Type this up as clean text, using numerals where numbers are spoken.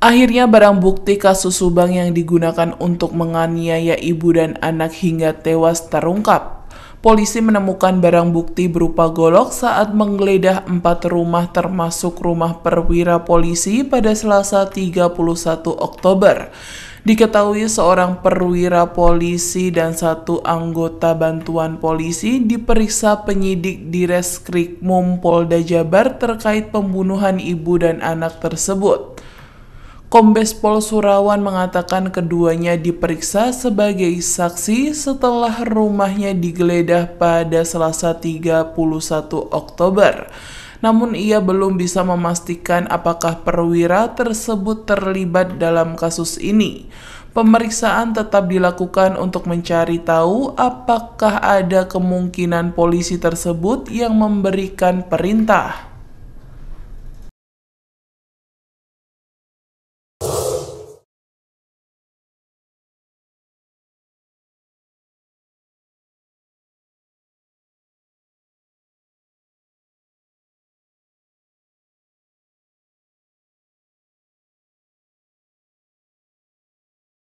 Akhirnya barang bukti kasus Subang yang digunakan untuk menganiaya ibu dan anak hingga tewas terungkap. Polisi menemukan barang bukti berupa golok saat menggeledah 4 rumah termasuk rumah perwira polisi pada Selasa 31 Oktober. Diketahui seorang perwira polisi dan 1 anggota bantuan polisi diperiksa penyidik di Reskrimum Polda Jabar terkait pembunuhan ibu dan anak tersebut. Kombes Pol Surawan mengatakan keduanya diperiksa sebagai saksi setelah rumahnya digeledah pada Selasa 31 Oktober. Namun ia belum bisa memastikan apakah perwira tersebut terlibat dalam kasus ini. Pemeriksaan tetap dilakukan untuk mencari tahu apakah ada kemungkinan polisi tersebut yang memberikan perintah.